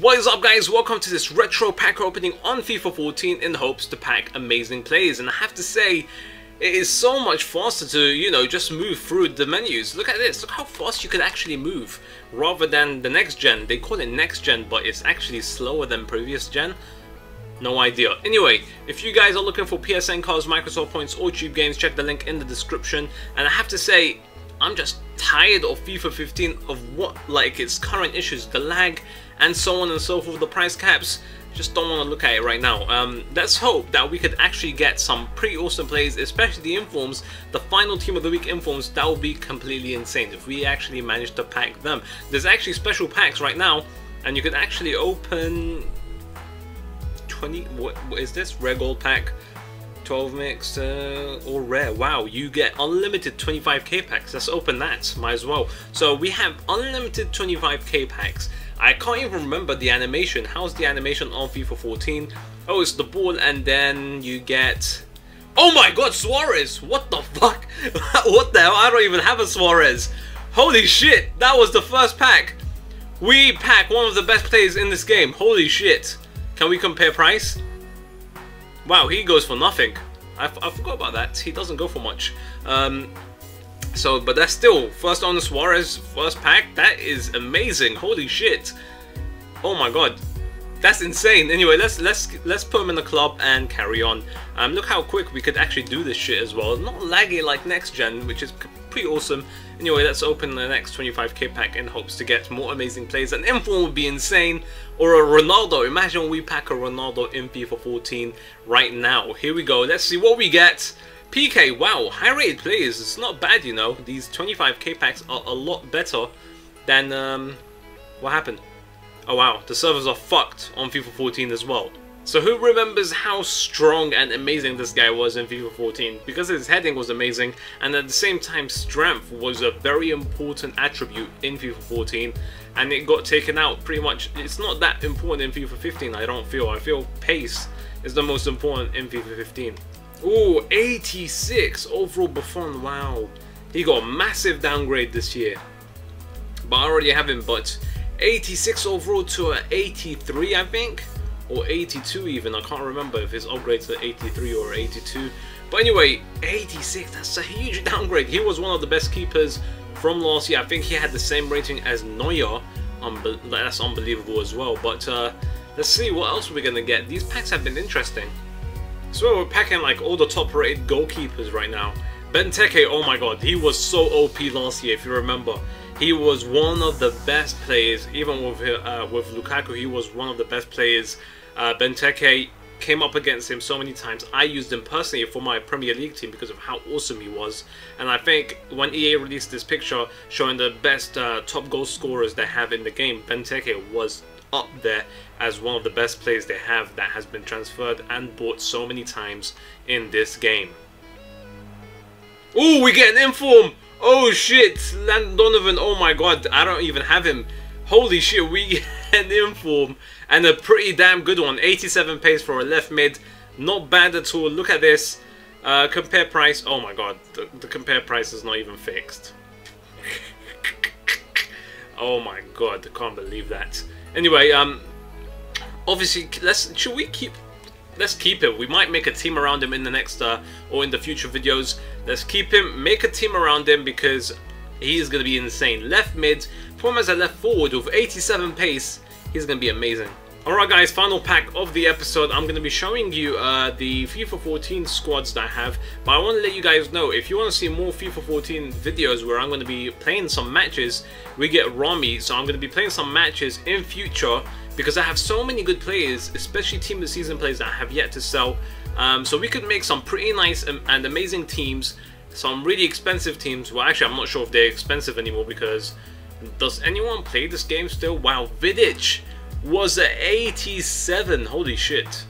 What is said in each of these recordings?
What is up, guys? Welcome to this retro pack opening on FIFA 14 in hopes to pack amazing players. And I have to say, it is so much faster to, you know, just move through the menus. Look at this, look how fast you can actually move rather than the next gen. They call it next gen, but it's actually slower than previous gen. No idea. Anyway, if you guys are looking for PSN cards, Microsoft Points or cheap games, check the link in the description. And I have to say, I'm just tired of FIFA 15, of what, like, its current issues, the lag and so on and so forth, the price caps. Just don't want to look at it right now. Let's hope that we could actually get some pretty awesome plays, especially the informs, the final team of the week informs. That would be completely insane if we actually managed to pack them. There's actually special packs right now, and you could actually open 20, what is this, rare gold pack, 12 mix or rare. Wow, you get unlimited 25k packs. Let's open that, might as well. So we have unlimited 25k packs. I can't even remember the animation. How's the animation on FIFA 14? Oh, it's the ball and then you get, oh my god, Suarez. What the fuck? What the hell? I don't even have a Suarez. Holy shit, that was the first pack. We pack one of the best players in this game. Holy shit. Can we compare price? Wow, he goes for nothing. I forgot about that. He doesn't go for much. But that's still first on Suarez, first pack. That is amazing. Holy shit! Oh my god, that's insane. Anyway, let's put him in the club and carry on. Look how quick we could actually do this shit as well. Not laggy like next gen, which is pretty awesome. Anyway, let's open the next 25k pack in hopes to get more amazing plays. An inform would be insane, or a Ronaldo. Imagine we pack a Ronaldo in FIFA 14 right now. Here we go. Let's see what we get. PK, wow, high-rated players. It's not bad, you know. These 25k packs are a lot better than what happened? Oh wow, the servers are fucked on FIFA 14 as well. So who remembers how strong and amazing this guy was in FIFA 14? Because his heading was amazing, and at the same time strength was a very important attribute in FIFA 14, and it got taken out pretty much. It's not that important in FIFA 15, I don't feel. I feel pace is the most important in FIFA 15. Ooh, 86 overall Buffon, wow. He got a massive downgrade this year. But I already have him, but 86 overall to an 83, I think. Or 82 even, I can't remember if it's upgrade to 83 or 82. But anyway, 86, that's a huge downgrade. He was one of the best keepers from last year. I think he had the same rating as Neuer. That's unbelievable as well. But let's see what else we're going to get. These packs have been interesting. So we're packing like all the top rated goalkeepers right now. Benteke, oh my god, he was so OP last year if you remember. He was one of the best players, even with Lukaku, he was one of the best players. Benteke came up against him so many times. I used him personally for my Premier League team because of how awesome he was. And I think when EA released this picture showing the best top goal scorers they have in the game, Benteke was up there as one of the best players they have that has been transferred and bought so many times in this game. Oh, we get an inform! Oh shit, Landon Donovan, oh my god, I don't even have him. Holy shit, we get an inform and a pretty damn good one. 87 pace for a left mid, not bad at all. Look at this, compare price, oh my god, the compare price is not even fixed. Oh my god, I can't believe that. Anyway, obviously, let's keep him. We might make a team around him in the next or in the future videos. Let's keep him, make a team around him because he is going to be insane. Left mid, put him as a left forward with 87 pace. He's going to be amazing. Alright guys, final pack of the episode. I'm going to be showing you the FIFA 14 squads that I have, but I want to let you guys know, if you want to see more FIFA 14 videos where I'm going to be playing some matches, we get Rami, so I'm going to be playing some matches in future because I have so many good players, especially team of the season players that I have yet to sell, so we could make some pretty nice and amazing teams, some really expensive teams. Well, actually I'm not sure if they're expensive anymore because does anyone play this game still? Wow, Vidic was at 87, holy shit.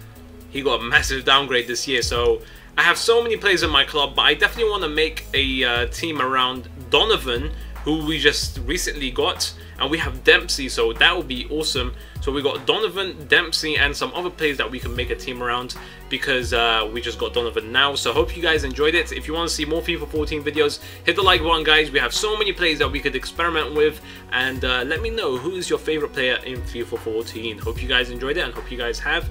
He got a massive downgrade this year, so I have so many players in my club, but I definitely want to make a team around Donovan, who we just recently got, and we have Dempsey, so that will be awesome. So we got Donovan, Dempsey, and some other players that we can make a team around, because we just got Donovan now. So hope you guys enjoyed it. If you want to see more FIFA 14 videos, hit the like button, guys. We have so many players that we could experiment with, and let me know who is your favorite player in FIFA 14. Hope you guys enjoyed it, and hope you guys have